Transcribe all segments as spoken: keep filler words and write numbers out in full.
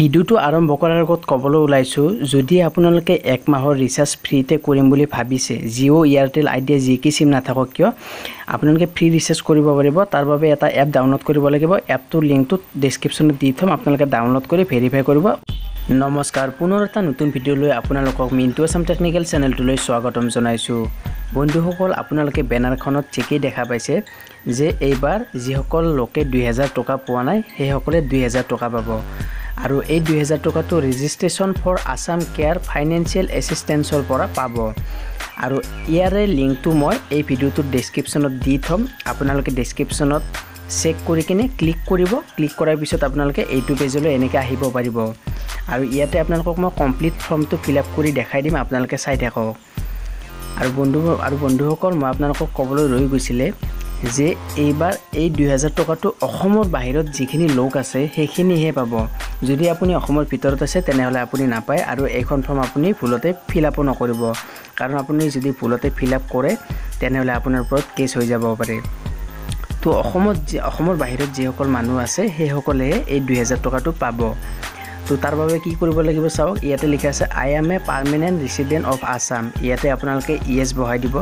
ভিডিওটো আৰম্ভ কৰাৰ আগত ক'বলৈ ওলাইছো যদি আপোনালোকে এক মাহৰ ৰিচাৰ্জ ফ্ৰীতে কৰিম বুলি ভাবিছে জিও এয়াৰটেল আইডিয়া জি কি সিম নাথাকক কিয় আপোনালোকে ফ্ৰী ৰিচাৰ্জ কৰিব পাৰিব তাৰ বাবে এটা এপ ডাউনলোড কৰিব লাগিব এপটোৰ লিংকটো ডেসক্ৰিপচনত দি থম আপোনালোকে ডাউনলোড কৰি ভেৰিফাই কৰিব নমস্কাৰ পুনৰ এটা নতুন ভিডিও লৈ আপোনালোকক মিণ্টু আসাম টেকনিক্যাল চেনেলটোলৈ স্বাগতম জনাইছো বন্ধুসকল আপোনালোকে বেনাৰখনত ঠিকই দেখা পাইছে যে এইবাৰ যিসকল লোকে দুই হাজাৰ টকা পোৱা নাই সেইসকলে দুই হাজাৰ টকা পাব আৰু এই দুই হাজাৰ টকাটো registration for Assam care financial এসিস্টেন্সৰ পৰা পাব আৰু ইয়াৰে লিংকটো মই এই ভিডিওটো ডেসক্ৰিপচনত দি থম আপোনালোকে ডেসক্ৰিপচনত চেক কৰি কিনে ক্লিক কৰিব ক্লিক কৰাৰ পিছত আপোনালোকে এইটো পেজলৈ এনেকৈ আহিব পাৰিব আৰু ইয়াতে আপোনালোকক মই কমপ্লিট ফৰ্মটো ফিলআপ কৰি দেখাই দিম আপোনালোকে চাই থাকক আৰু বন্ধু আৰু বন্ধুসকল মই আপোনালোকক ক'বলৈ ৰৈ গৈছিলে যে এইবাৰ এই দুই হাজাৰ টকাটো অসমৰ বাহিৰত যিখিনি লোক আছে সেইখিনিহে পাব যদি আপুনি অসমৰ ভিতৰত আছে তেনেহলে আপুনি নাপায় আৰু এইখন ফৰ্ম আপুনি ফুলতে ফিলআপ নকৰিব কাৰণ আপুনি যদি ফুলতে ফিলআপ কৰে তেনেহলে আপোনাৰ ওপৰত কেছ হৈ যাব পাৰে তো অসমত অসমৰ বাহিৰত যিসকল মানুহ আছে সেইসকলে এই দুই হাজাৰ টকাটো পাব তো তাৰ বাবে কি কৰিব লাগিব চাওক ইয়াতে লিখা আছে I am a permanent resident of Assam ইয়াতে আপোনালকে ইএস বহাই দিব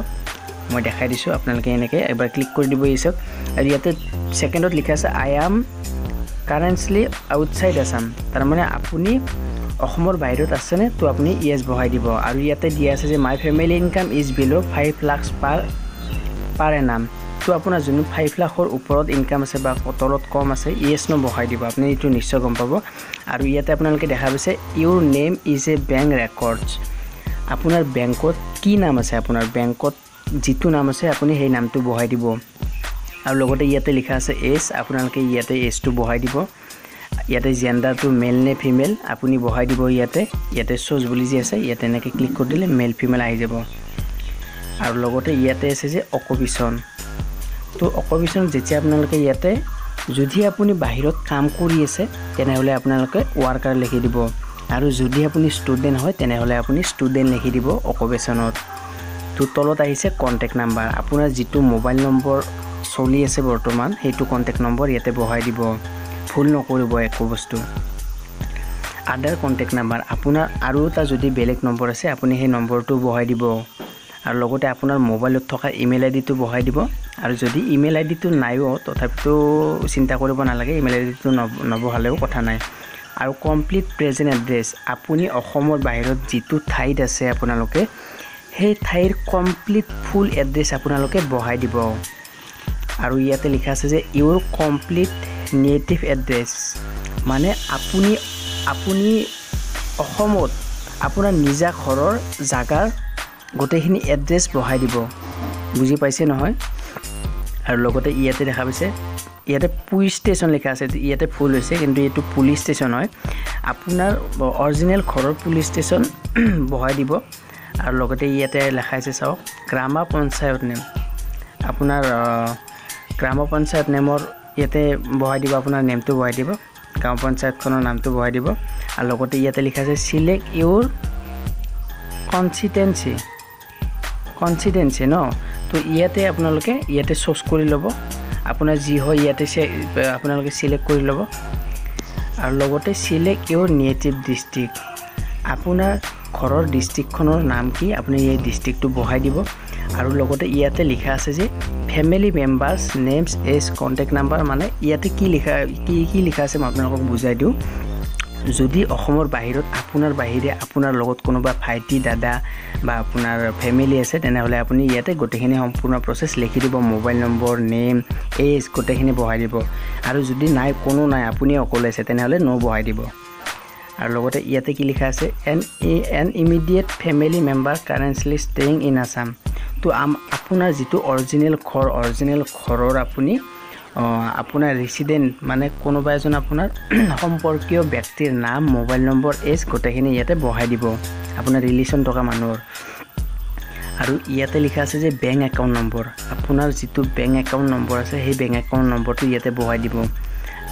মই দেখাই দিছো আপোনালকে এনেকৈ এবাৰ ক্লিক কৰি দিব ইসব আৰু ইয়াতে সেকেন্ডত লিখা আছে I am currently outside Assam তাৰ মানে আপুনি অসমৰ বাহিৰত আছে নে তো আপুনি ইএস বহাই দিব আৰু ইয়াতে দিয়া আছে যে মাই ফ্যামিলি ইনকাম ইজ বিলো পাঁচ লাখ পার পার এনাম তো আপোনাৰ জন্য পাঁচ লাখৰ ওপৰত ইনকাম আছে বা কতলত কম আছে ইএস ন বহাই দিব আপুনি এইটো নিশ্চয় গম পাব আৰু ইয়াতে আপোনালকে দেখা পাইছে your name is a bank records আপোনাৰ বেংকত কি নাম আছে আপোনাৰ বেংকত যিটো নাম আছে আপুনি সেই নামটো বহাই দিব আৰু লগতে ইয়াতে লিখা আছে এস আপোনালকে ইয়াতে এস টু বহাই দিব ইয়াতে জেন্ডাৰ টু মেল নে ফিমেল আপুনি বহাই দিব ইয়াতে ইয়াতে সোজ বুলি যি আছে ইয়াতে এনেকৈ ক্লিক কৰি দিলে মেল ফিমেল আহি যাব আৰু লগতে ইয়াতে আছে যে অকুপেচন তো অকুপেচন যেতি আপোনালকে ইয়াতে যদি আপুনি বাহিৰত কাম কৰি আছে তেনেহলে আপোনালকে ওয়াৰ্কাৰ লিখি দিব আৰু যদি আপুনি ষ্টুডেন্ট হয় তেনেহলে আপুনি ষ্টুডেন্ট লিখি দিব অকুপেচনত তো তলত আহিছে কন্টাক্ট নাম্বার আপোনাৰ যেটো মোবাইল নম্বৰ চলি আছে বৰ্তমান হেতু কন্টাক্ট নম্বৰ ইয়াতে বহাই দিব ফুল নকৰিব একো বস্তু আদাৰ কন্টাক্ট নাম্বাৰ আপোনাৰ আৰু এটা যদি বেলেগ নম্বৰ আছে আপুনি সেই নম্বৰটো বহাই দিব আৰু লগতে আপোনাৰ মোবাইলত থকা ইমেল আইডিটো বহাই দিব আৰু যদি ইমেল আইডিটো নাইও তথাপিতো চিন্তা কৰিব নালাগে ইমেল আইডিটো নবহালেও কথা নাই আৰু কমপ্লিট প্ৰেজেন্ট এড্ৰেছ আপুনি অসমৰ বাহিৰত যেটো ঠাইত আছে আপোনালোকে সেই ঠাইৰ কমপ্লিট ফুল এড্ৰেছ আপোনালোকে বহাই দিব আৰু ইয়াতে লিখা আছে যে ইউৰ কমপ্লিট নেটিভ এড্ৰেছ মানে আপুনি আপুনি অসমত আপোনাৰ নিজা ঘৰৰ জাগাৰ গোটেইখিনি এড্ৰেছ বহাই দিব বুজি পাইছে নহয় আৰু লগতে ইয়াতে দেখা পাইছে ইয়াতে পুলিশ ষ্টেচন লিখা আছে ইয়াতে ফুল হৈছে কিন্তু এটো পুলিশ ষ্টেচন হয় আপোনাৰ অৰিজিনেল ঘৰৰ পুলিশ ষ্টেচন বহাই দিব আৰু লগতে ইয়াতে লেখা আছে চাওক গ্ৰাম পঞ্চায়ত নেম আপোনাৰ গ্ৰাম পঞ্চায়ত নেমৰ ইয়াতে বহাই দিব আপোনাৰ নেমটো বহাই দিব গ্ৰাম পঞ্চায়তখনৰ নামটো বহাই দিব আৰু লগতে ইয়াতে লিখা আছে সিলেক্ট ইউৰ কনসিটেন্সি কনসিটেন্সি ন তো ইয়াতে আপোনালোকে ইয়াতে চ'জ কৰি ল'ব আপোনাৰ যি হয় ইয়াতে আপোনালোকে সিলেক্ট কৰি ল'ব আৰু লগতে সিলেক্ট ইউৰ নেটিভ ডিস্ট্ৰিক্ট আপোনাৰ ঘৰৰ ডিস্ট্ৰিক্টখনৰ নাম কি আপুনি এই ডিস্ট্ৰিক্টটো বহাই দিব আৰু লগতে ইয়াতে লিখা আছে যে family members names as contact number মানে ইয়াতে কি লিখা কি কি লিখা আছে মই আপোনালোকক বুজাই দিও যদি অসমৰ বাহিৰত আপোনাৰ বাহিৰে আপোনাৰ লগত কোনোবা ভাইটি দাদা বা আপোনাৰ ফ্যামিলি আছে তেনেহলে আপুনি ইয়াতে গোটেইখিনি সম্পূৰ্ণ প্ৰচেছ লিখি দিব মোবাইল নম্বৰ নেম এজ গোটেইখিনি বহাই দিব আৰু যদি নাই কোনো নাই আপুনি অকলে আছে তেনেহলে ন বহাই দিব আৰু লগতে ইয়াতে কি লিখা আছে an an immediate family member currently staying in Assam তো আম আপোনাৰ যেটো অৰিজিনেল ঘৰ অৰিজিনেল ঘৰৰ আপুনি আপোনাৰ ৰেসিডেন্ট মানে কোনোবা এজন আপোনাৰ সম্পৰ্কীয় ব্যক্তিৰ নাম মোবাইল নম্বৰ এজ গোটেইখিনি ইয়াতে বহাই দিব আপোনাৰ ৰিলেশন থকা মানুহৰ আৰু ইয়াতে লিখা আছে যে বেংক একাউণ্ট নম্বৰ আপোনাৰ যেটো বেংক একাউণ্ট নম্বৰ আছে সেই বেংক একাউণ্ট নম্বৰটো ইয়াতে বহাই দিব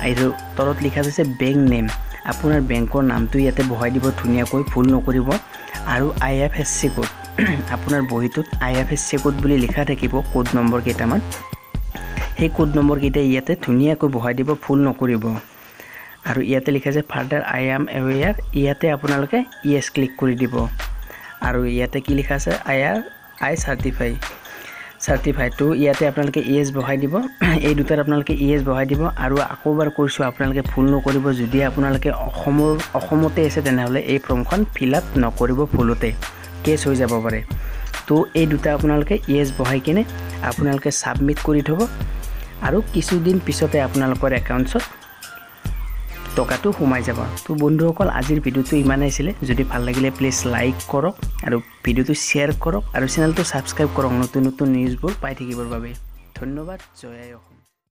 আৰু তলত লিখা আছে বেংক নেম আপোনাৰ বেংকৰ নামটো ইয়াতে বহাই দিব ধুনিয়াকৈ ভুল নকৰিব আৰু আইএফএসসি কোড আপোনাৰ বহিটোত আইএফএসসি কোড বুলি লিখা থাকিব কোড নম্বৰ কেইটামান সেই কোড নম্বৰ কেইটা ইয়াতে ধুনিয়াকৈ বহাই দিব ভুল নকৰিব আৰু ইয়াতে লিখা আছে ফাদাৰ আই এম অ্যাওয়াৰ ইয়াতে আপোনালোকে ইয়েস ক্লিক কৰি দিব আৰু ইয়াতে কি লিখা আছে আই আৰ আই সাৰ্টিফাই সাৰ্টিফাই টু ইয়াতে আপোনালোকে ইয়েস বহাই দিব এই দুটাৰ আপোনালোকে ইয়েস বহাই দিব আৰু আকৌবাৰ কৈছো আপোনালোকে ফুল নকৰিব যদি আপোনালোকে অসমৰ অসমতে আছে তেনেহলে এই ফৰ্মখন ফিলআপ নকৰিব ফুলতে কেছ হৈ যাব পাৰে তো এই দুটা আপোনালোকে ইয়েস বহাই কিনে আপোনালোকে সাবমিট কৰি থব আৰু কিছুদিন পিছতে আপোনালোকৰ একাউন্টছত টকাটো হুমাই যাব তো বন্ধুসকল আজিৰ ভিডিওটো ইমান আছিলে যদি ভাল লাগিলে প্লিজ লাইক কৰক আৰু ভিডিওটো শ্বেয়াৰ কৰক আৰু চেনেলটো সাবস্ক্ৰাইব কৰক নতুন নতুন নিউজবোৰ পাই থাকিবৰ বাবে ধন্যবাদ জয় আয়ক।